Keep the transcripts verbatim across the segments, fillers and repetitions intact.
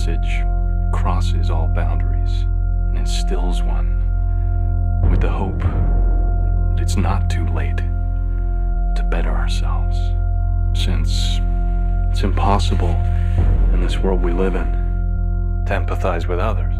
message crosses all boundaries and instills one with the hope that it's not too late to better ourselves, since it's impossible in this world we live in to empathize with others.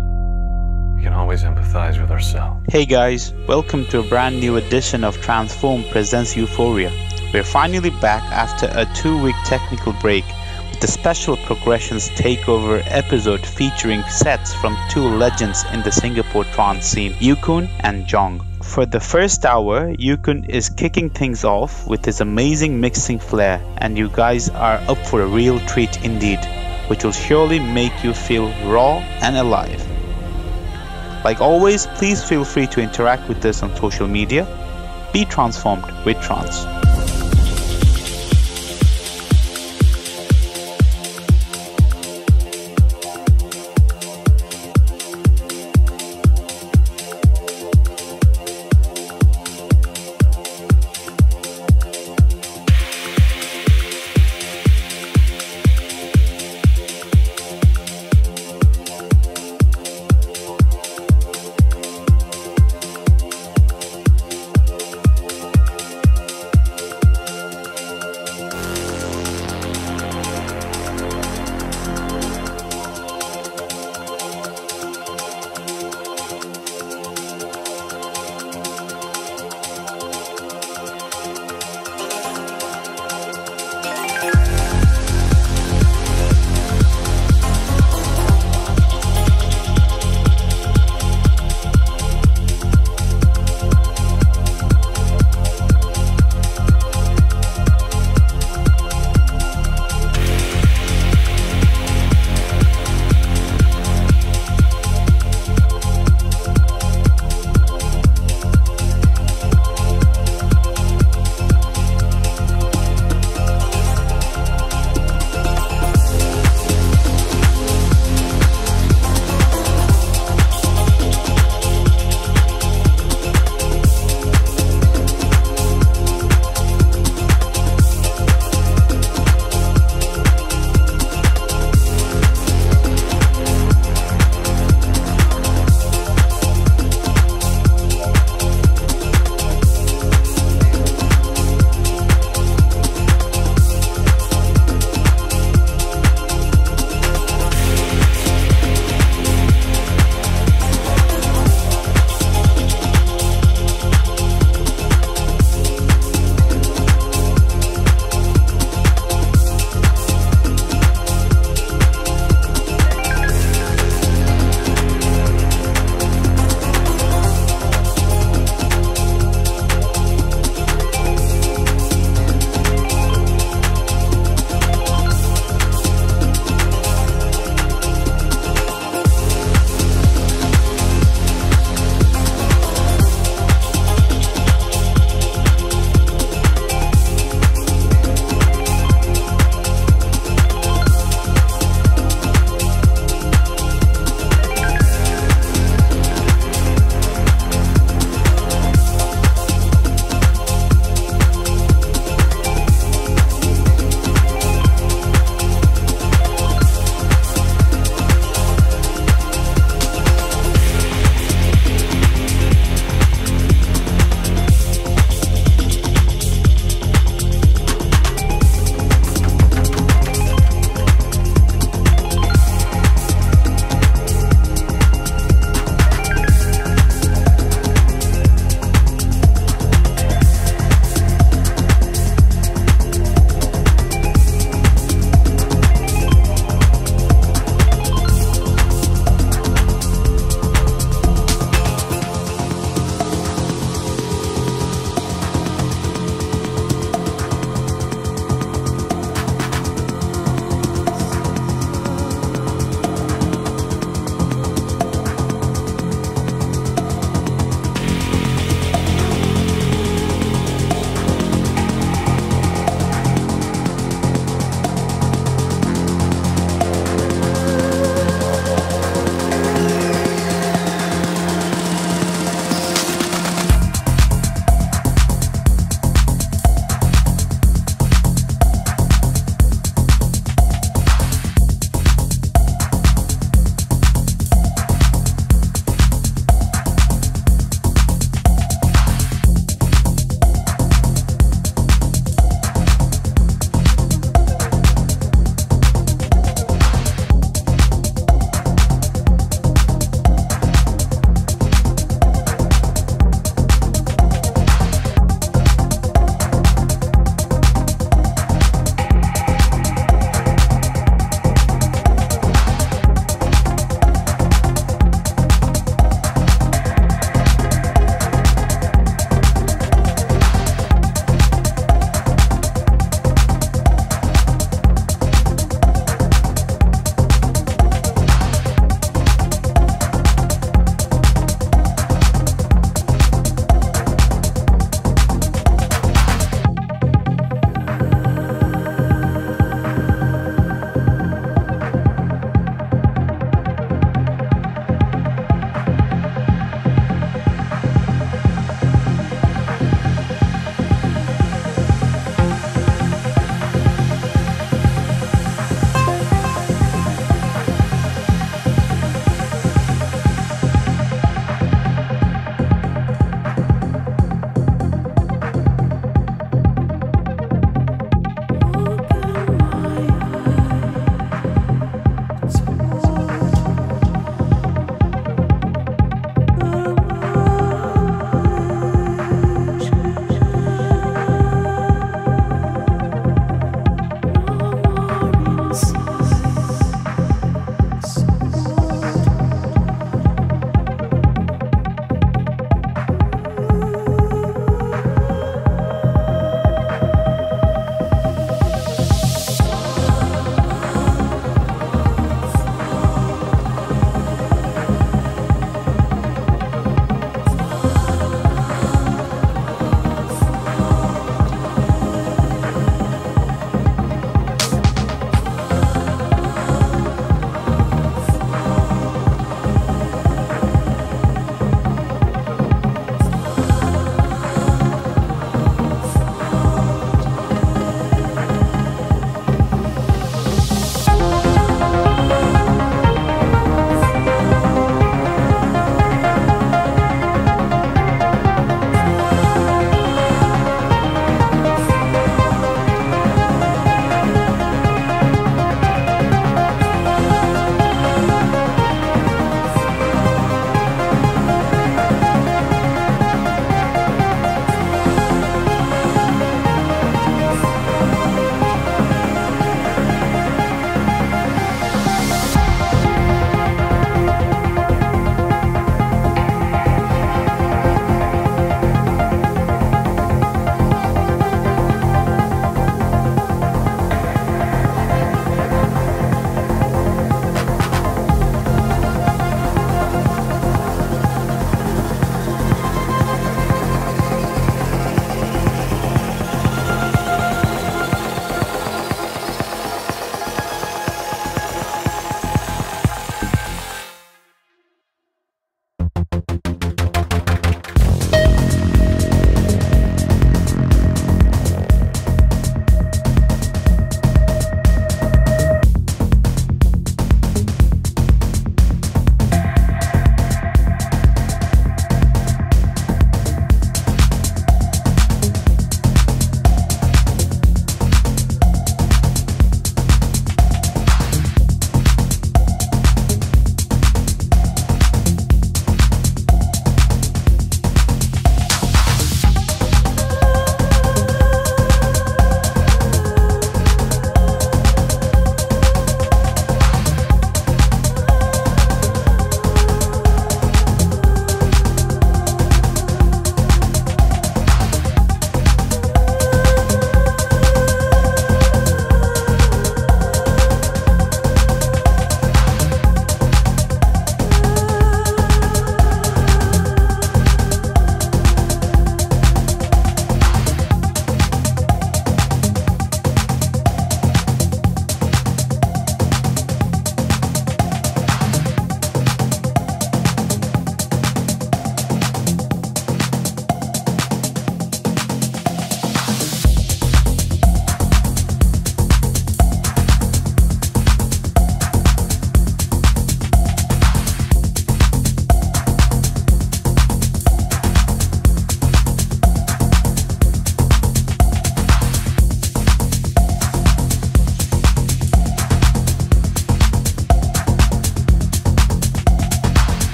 We can always empathize with ourselves. Hey guys, welcome to a brand new edition of TRANCE four M presents Euphoria. We're finally back after a two-week technical break with the special Progressions Takeover episode featuring sets from two legends in the Singapore trance scene, Yukun and Jong. For the first hour, Yukun is kicking things off with his amazing mixing flair, and you guys are up for a real treat indeed, which will surely make you feel raw and alive. Like always, please feel free to interact with us on social media. Be transformed with trance.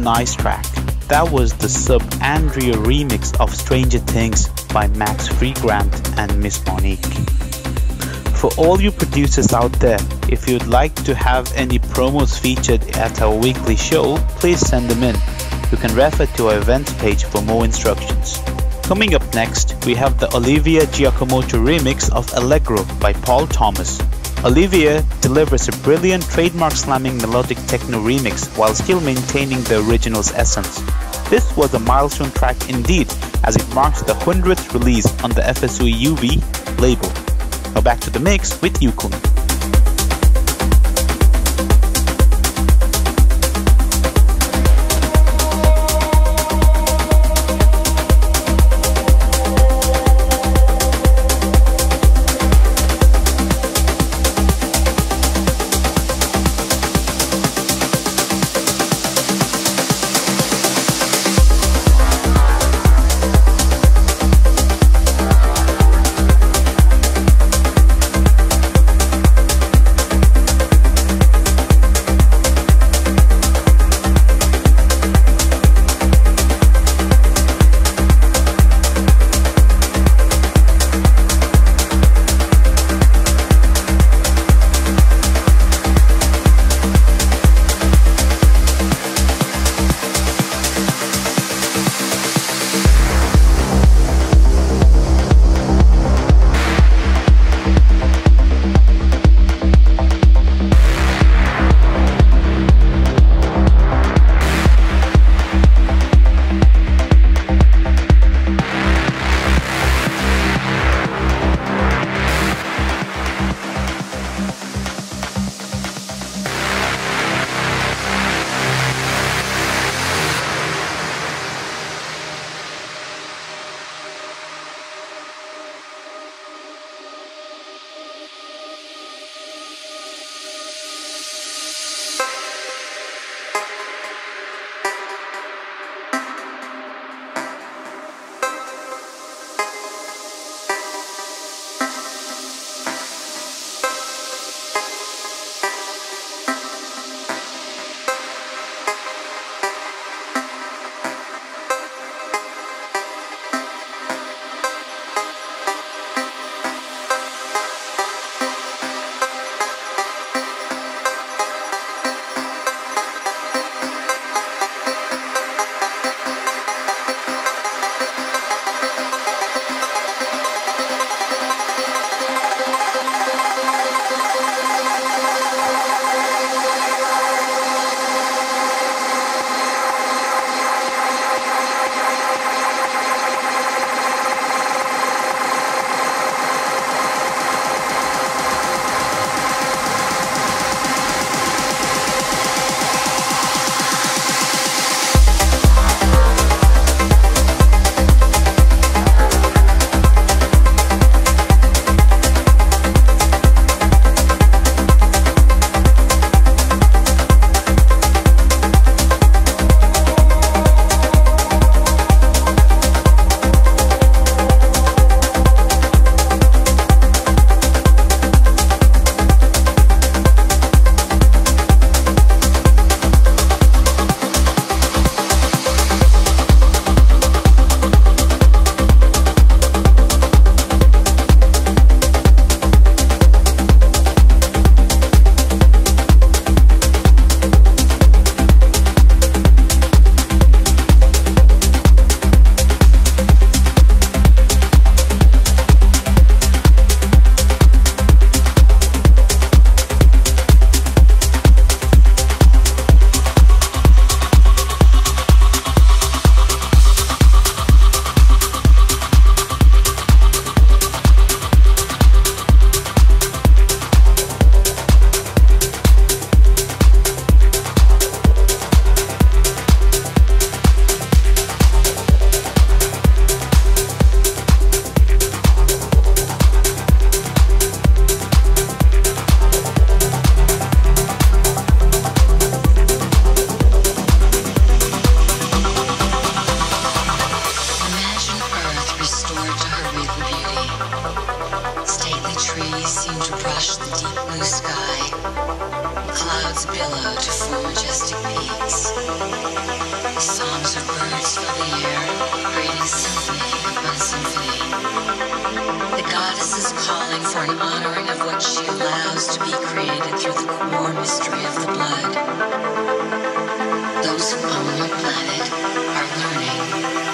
Nice track. That was the Subandrio remix of Stranger Things by Max Freegrant and Miss Monique. For all you producers out there, if you'd like to have any promos featured at our weekly show, please send them in. You can refer to our events page for more instructions. Coming up next, we have the Olivier Giacomotto remix of Allegro by Paul Thomas. Olivier delivers a brilliant trademark slamming melodic techno remix while still maintaining the original's essence. This was a milestone track indeed, as it marks the hundredth release on the F S O E U V label. Now back to the mix with Yukun. seemed to brush the deep blue sky. Clouds billowed to form majestic peaks. Songs of birds fill the air, breathing symphony upon symphony. The goddess is calling for an honoring of what she allows to be created through the core mystery of the blood. Those who own your planet are learning about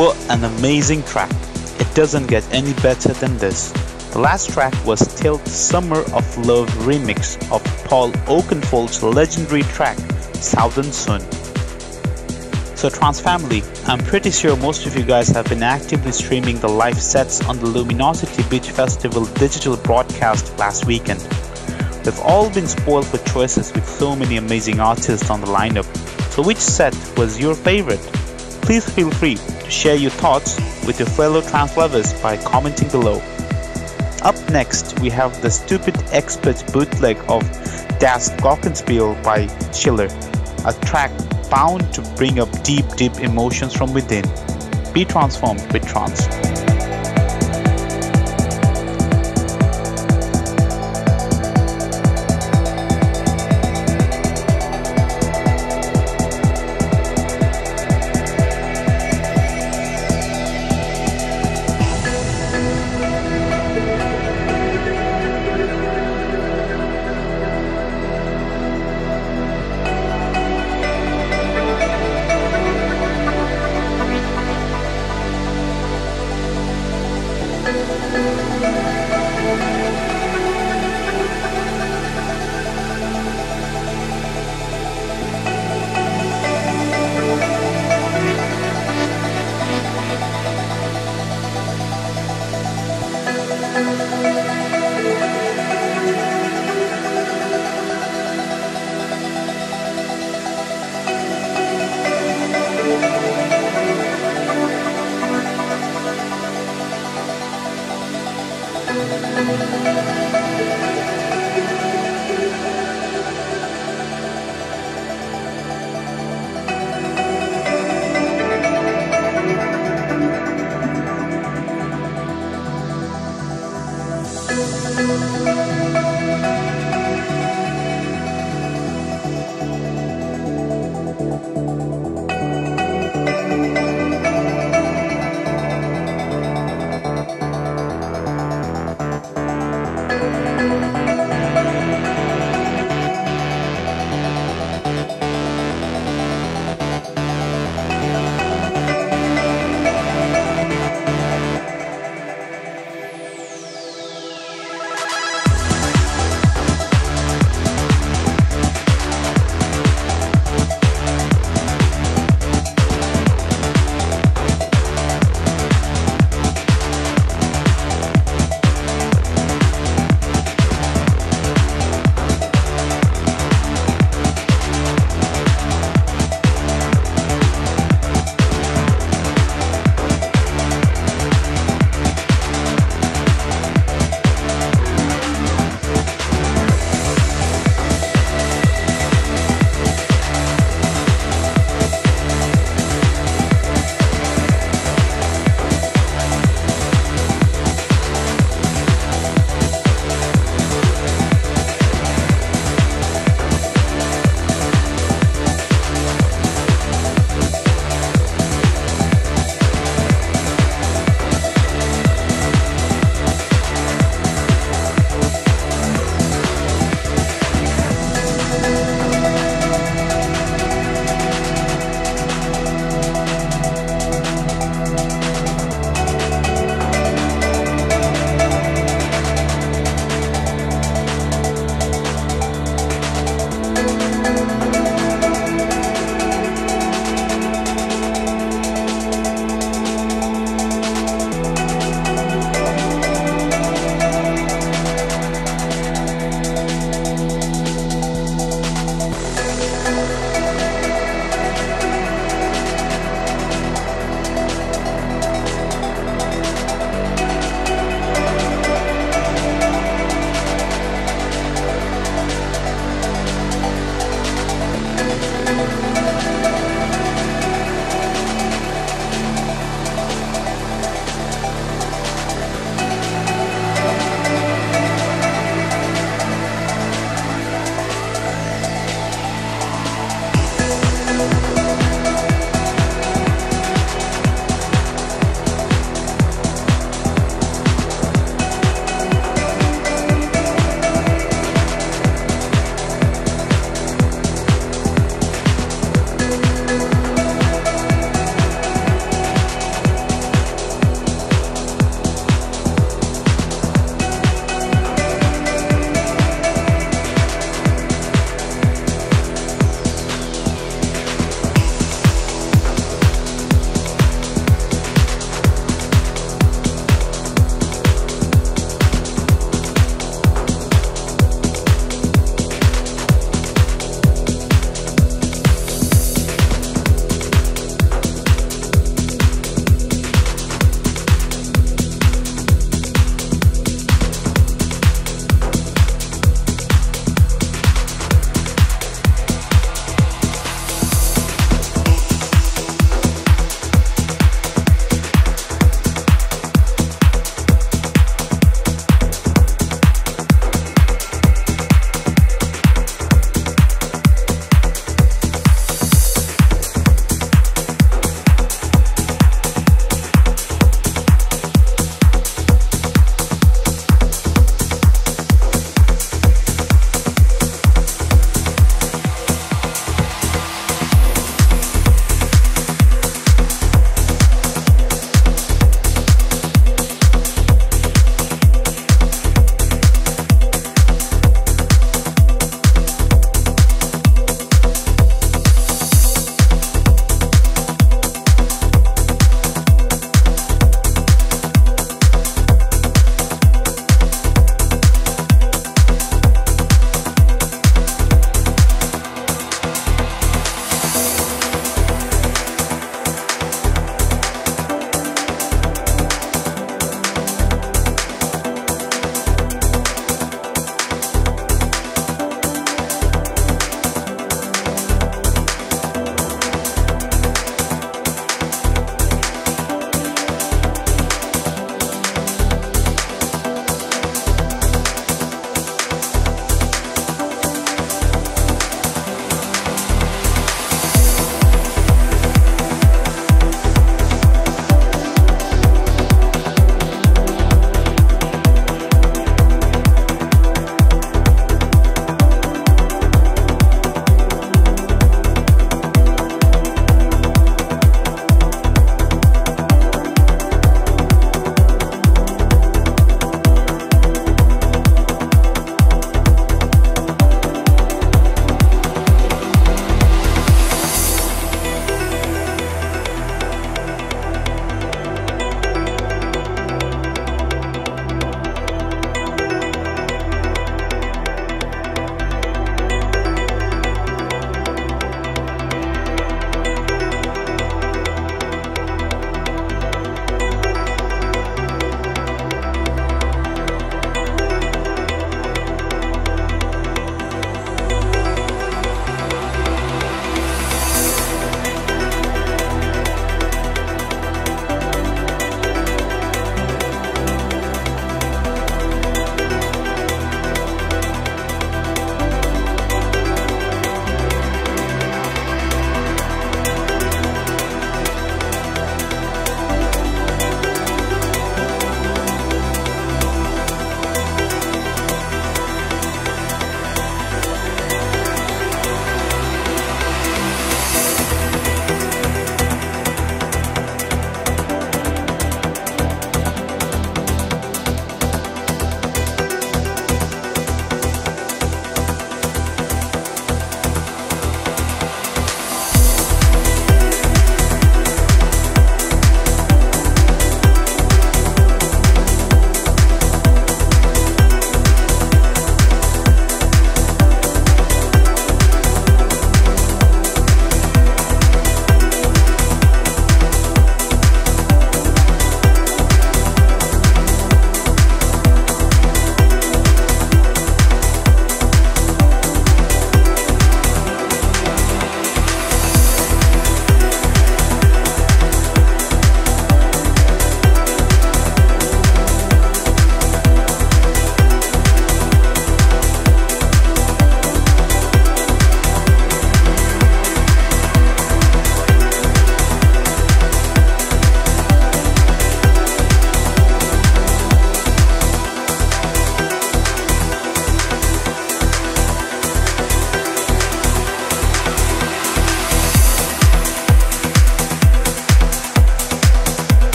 What an amazing track. It doesn't get any better than this. The last track was Tilt's Summer of Love remix of Paul Oakenfold's legendary track Southern Sun. So Trance Family, I'm pretty sure most of you guys have been actively streaming the live sets on the Luminosity Beach Festival digital broadcast last weekend. We've all been spoiled for choices with so many amazing artists on the lineup. So which set was your favorite? Please feel free to share your thoughts with your fellow trance lovers by commenting below. Up next, we have the Stupid Experts bootleg of Das Glockenspiel by Schiller, a track bound to bring up deep, deep emotions from within. Be transformed with trance.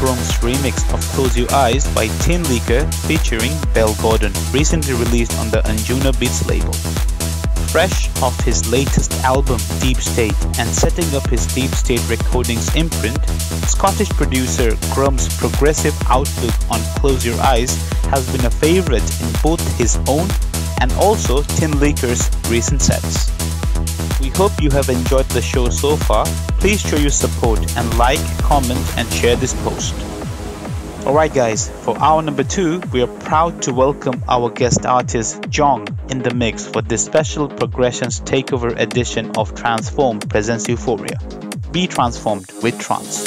Chrome's remix of Close Your Eyes by Tinlicker featuring Belle Goron, recently released on the Anjunabeats label. Fresh off his latest album Deep State and setting up his Deep State Recordings imprint, Scottish producer Chrome's progressive outlook on Close Your Eyes has been a favourite in both his own and also Tinlicker's recent sets. We hope you have enjoyed the show so far. Please show your support and like, comment and share this post. Alright guys, for hour number two, we are proud to welcome our guest artist Jong in the mix for this special Progressions Takeover edition of TRANCE four M presents Euphoria. Be transformed with trance.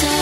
time.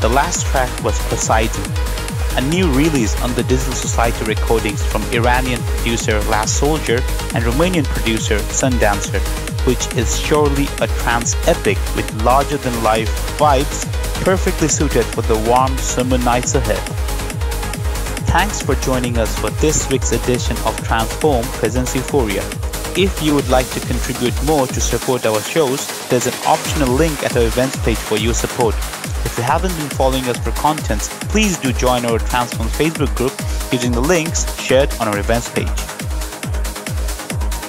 The last track was Poseidon, a new release on the Digital Society Recordings from Iranian producer Last Soldier and Romanian producer Sundancer, which is surely a trance epic with larger-than-life vibes, perfectly suited for the warm summer nights ahead. Thanks for joining us for this week's edition of TRANCE four M Presents Euphoria. If you would like to contribute more to support our shows, there's an optional link at our events page for your support. If you haven't been following us for contents, please do join our TRANCE four M Facebook group using the links shared on our events page.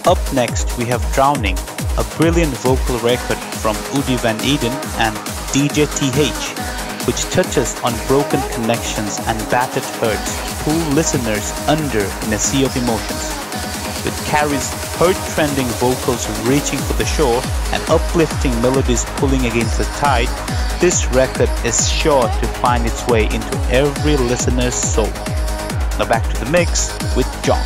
Up next, we have Drowning, a brilliant vocal record from Woody Van Eyden and D J T H, which touches on broken connections and battered hurts, pull listeners under in a sea of emotions. It carries heart-trending vocals reaching for the shore and uplifting melodies pulling against the tide. This record is sure to find its way into every listener's soul. Now back to the mix with Jong.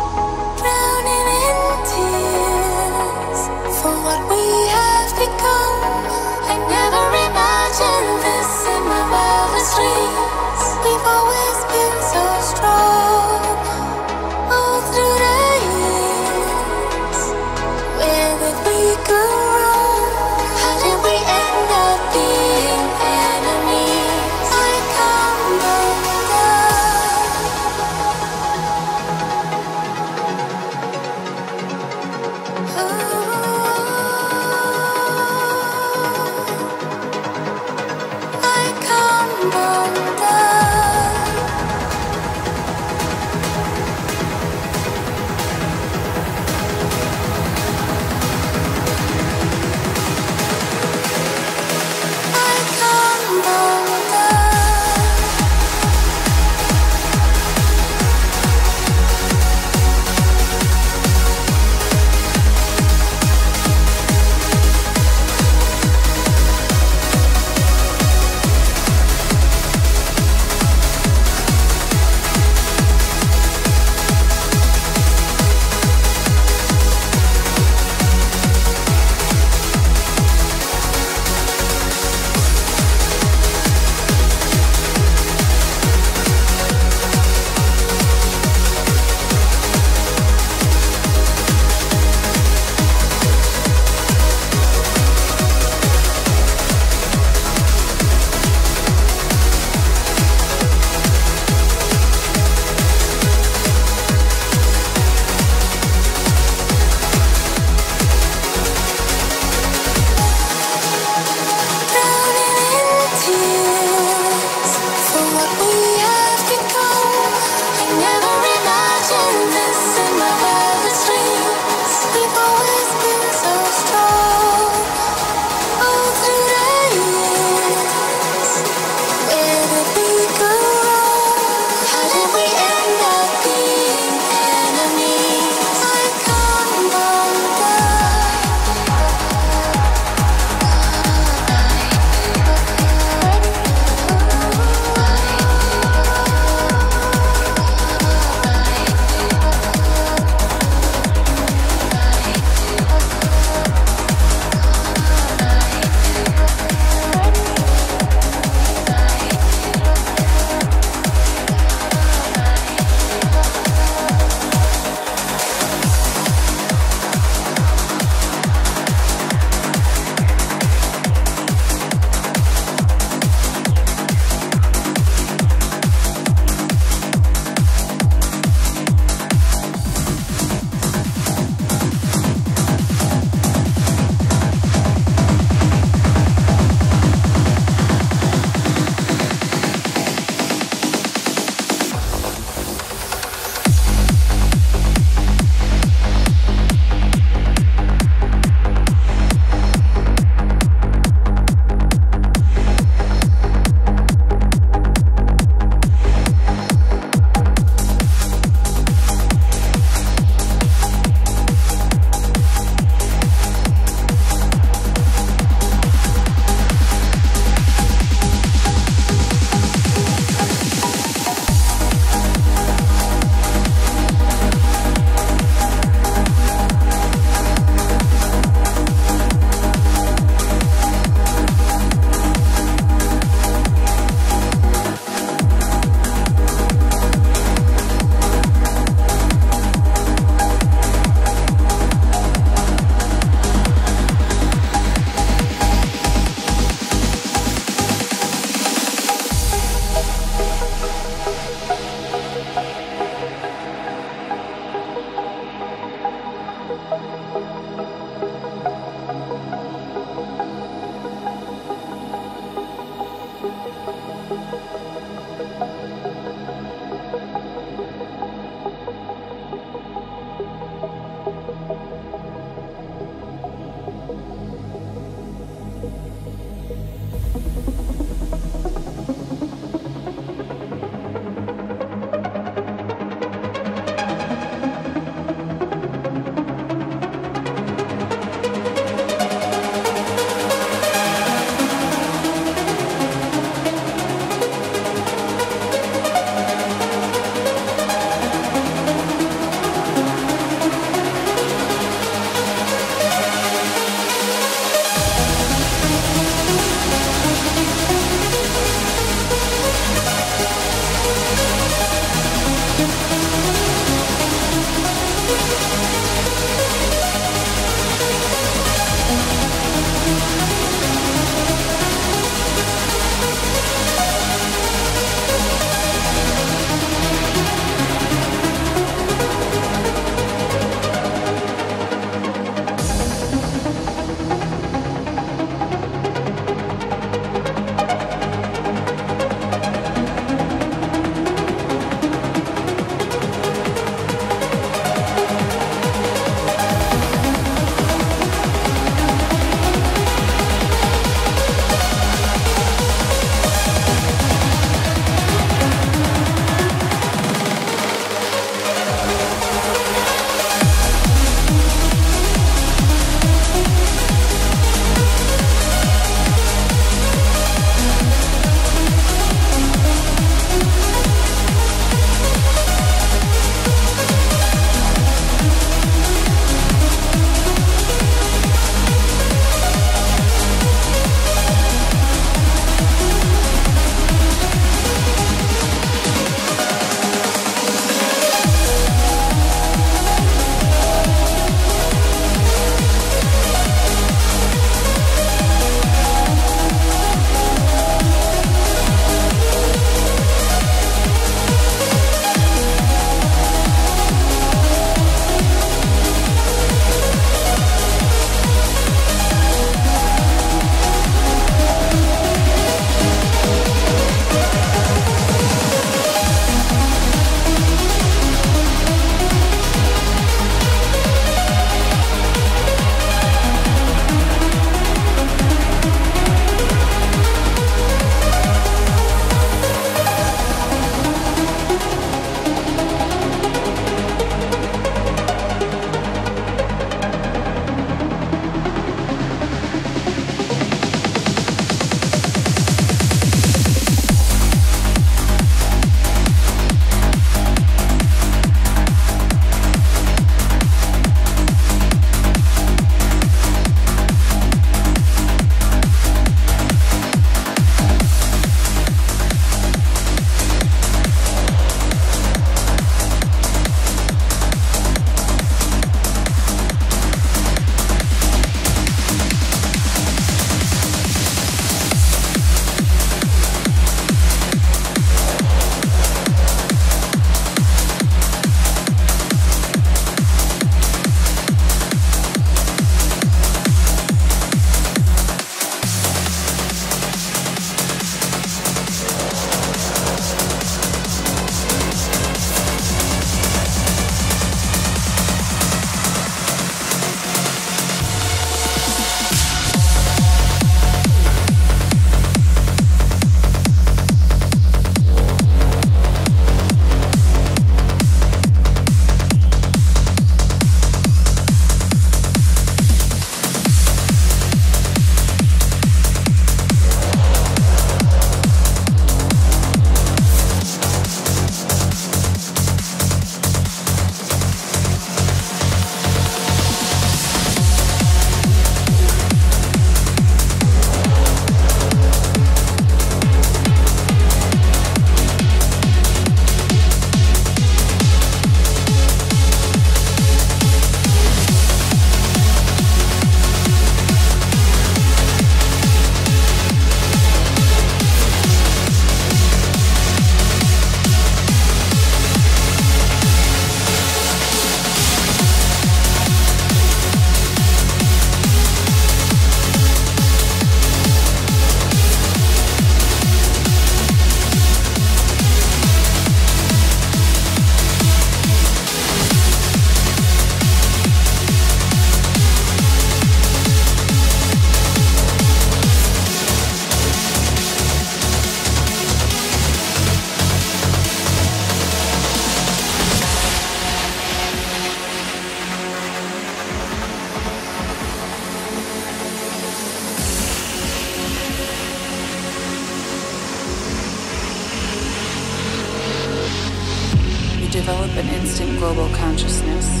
an instant global consciousness,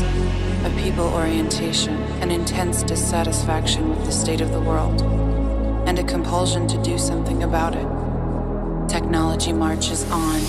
a people orientation, an intense dissatisfaction with the state of the world, and a compulsion to do something about it. Technology marches on.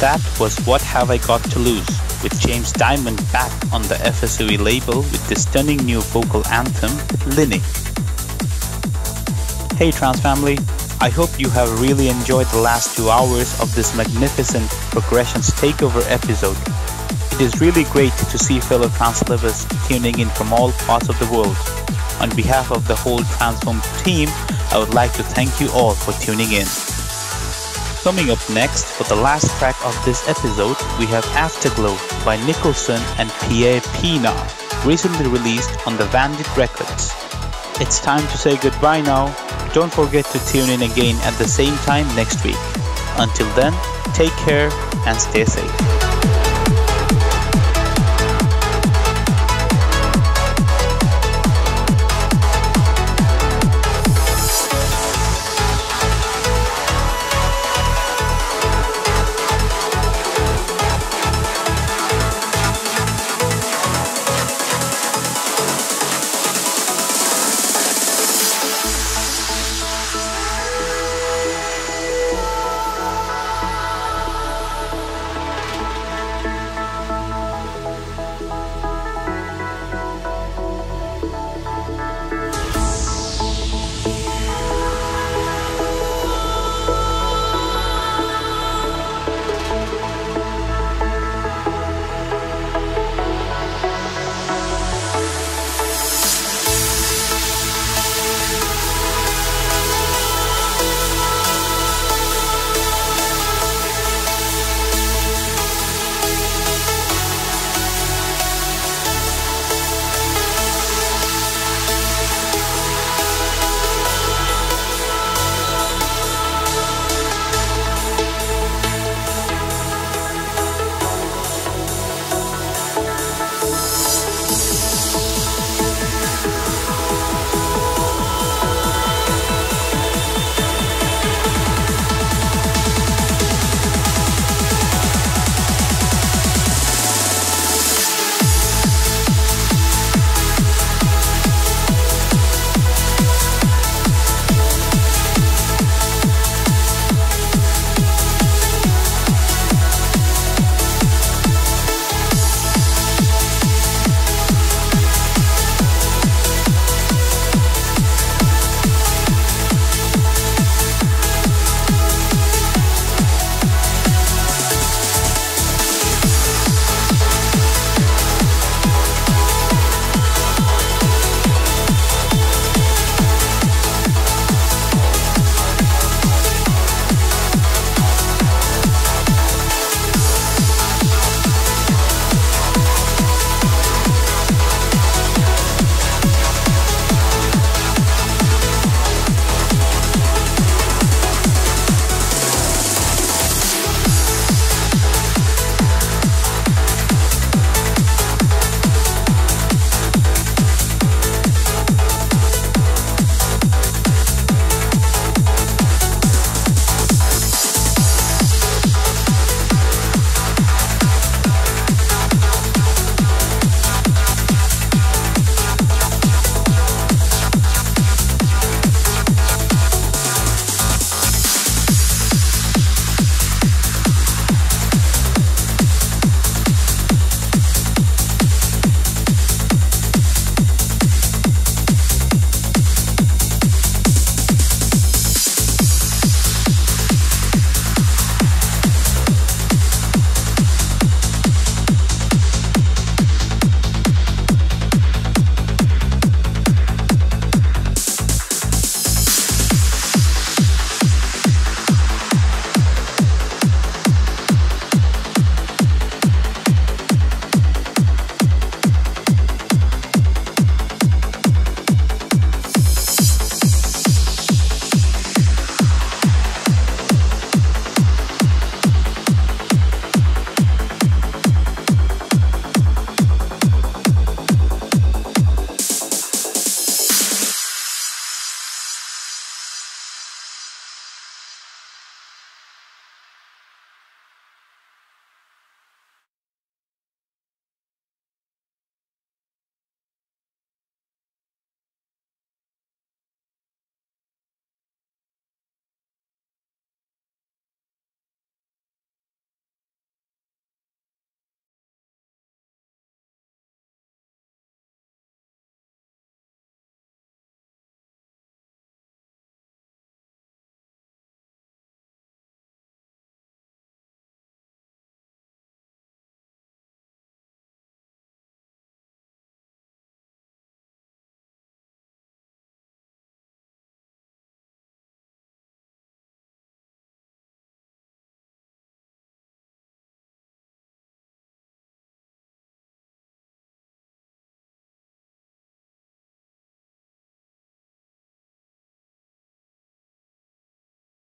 that was What Have I Got to Lose, with James Dymond back on the F S O E label with this stunning new vocal anthem with Linney. Hey Trans family, I hope you have really enjoyed the last two hours of this magnificent Progressions Takeover episode. It is really great to see fellow trans lovers tuning in from all parts of the world. On behalf of the whole TRANCE four M team, I would like to thank you all for tuning in. Coming up next, for the last track of this episode, we have Afterglow by Nicholson and Pierre Pienaar, recently released on the Vandit Records. It's time to say goodbye now. Don't forget to tune in again at the same time next week. Until then, take care and stay safe.